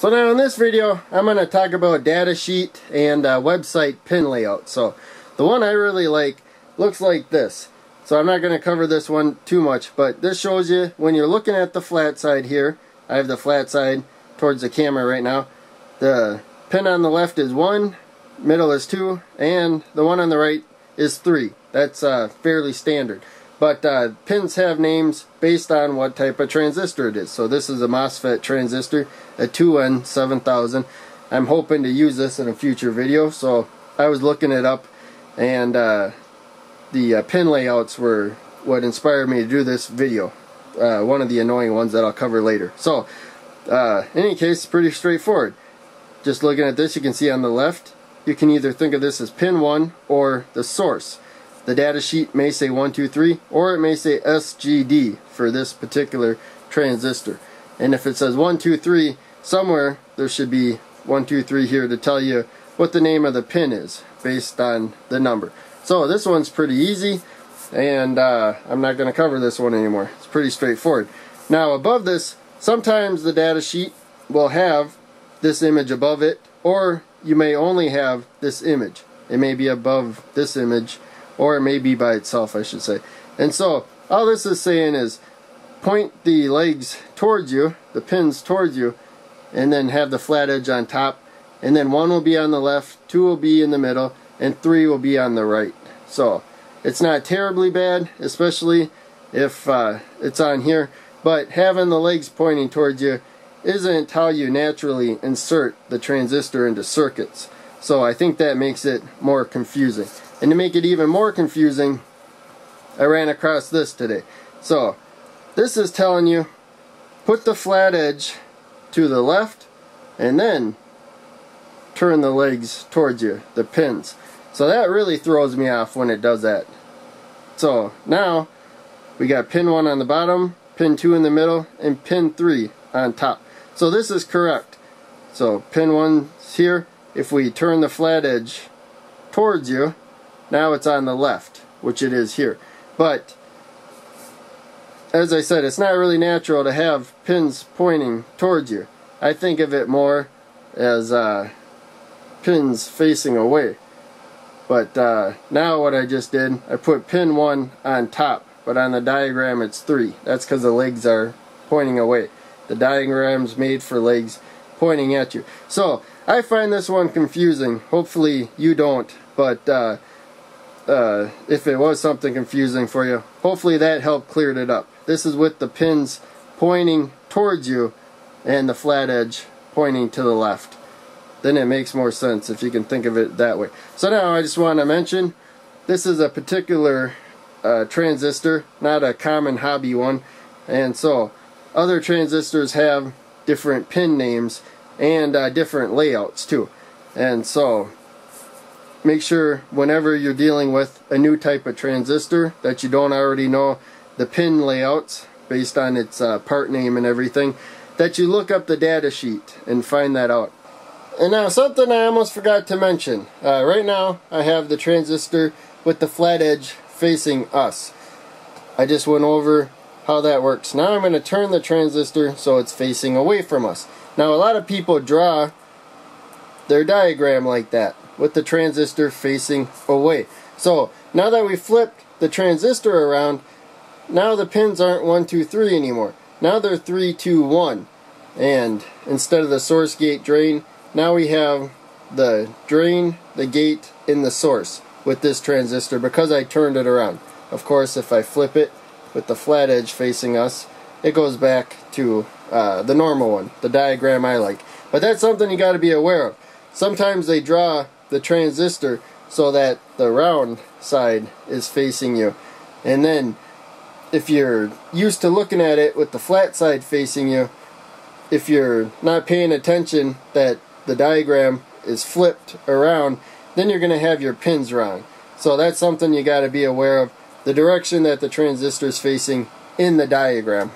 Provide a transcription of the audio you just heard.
So now in this video I'm going to talk about data sheet and website pin layout. So the one I really like looks like this. So I'm not going to cover this one too much, but this shows you when you're looking at the flat side here. I have the flat side towards the camera right now. The pin on the left is 1, middle is 2, and the one on the right is 3. That's fairly standard. But pins have names based on what type of transistor it is. So this is a MOSFET transistor, a 2N7000. I'm hoping to use this in a future video. So I was looking it up, and the pin layouts were what inspired me to do this video. One of the annoying ones that I'll cover later. So in any case, pretty straightforward. Just looking at this, you can see on the left, you can either think of this as pin 1 or the source. The data sheet may say 1, 2, 3, or it may say SGD for this particular transistor. And if it says 1, 2, 3 somewhere, there should be 1, 2, 3 here to tell you what the name of the pin is based on the number. So this one's pretty easy, and I'm not going to cover this one anymore. It's pretty straightforward. Now above this, sometimes the data sheet will have this image above it, or you may only have this image. It may be above this image, or it may be by itself, I should say. And so all this is saying is point the legs towards you, the pins towards you, and then have the flat edge on top, and then 1 will be on the left, 2 will be in the middle, and 3 will be on the right. So it's not terribly bad, especially if it's on here, but having the legs pointing towards you isn't how you naturally insert the transistor into circuits. So I think that makes it more confusing. And to make it even more confusing, I ran across this today. So this is telling you put the flat edge to the left and then turn the legs towards you, the pins. So that really throws me off when it does that. So now we got pin 1 on the bottom, pin 2 in the middle, and pin 3 on top. So this is correct. So pin 1's here. If we turn the flat edge towards you, now it's on the left, which it is here. But as I said, it's not really natural to have pins pointing towards you. I think of it more as pins facing away. But now what I just did, I put pin 1 on top, but on the diagram it's 3. That's because the legs are pointing away. The diagram's made for legs pointing at you. So I find this one confusing. Hopefully you don't, but if it was something confusing for you, hopefully that helped cleared it up. This is with the pins pointing towards you and the flat edge pointing to the left. Then it makes more sense if you can think of it that way. So now I just want to mention, this is a particular transistor, not a common hobby one, and so other transistors have different pin names and different layouts too. And so make sure whenever you're dealing with a new type of transistor that you don't already know the pin layouts based on its part name and everything, that you look up the data sheet and find that out. And now something I almost forgot to mention. Right now I have the transistor with the flat edge facing us. I just went over how that works. Now I'm going to turn the transistor so it's facing away from us. Now a lot of people draw their diagram like that, with the transistor facing away. So now that we flipped the transistor around, now the pins aren't 1, 2, 3 anymore. Now they're 3, 2, 1. And instead of the source, gate, drain, now we have the drain, the gate, and the source with this transistor because I turned it around. Of course, if I flip it with the flat edge facing us, it goes back to the normal one, the diagram I like. But that's something you got to be aware of. Sometimes they draw the transistor so that the round side is facing you, and then if you're used to looking at it with the flat side facing you, if you're not paying attention that the diagram is flipped around, then you're going to have your pins wrong. So that's something you got to be aware of, the direction that the transistor is facing in the diagram.